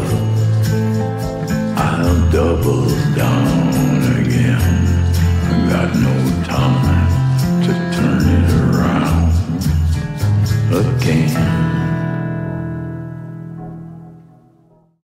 love, I'll double down again. I got no time to turn it around again.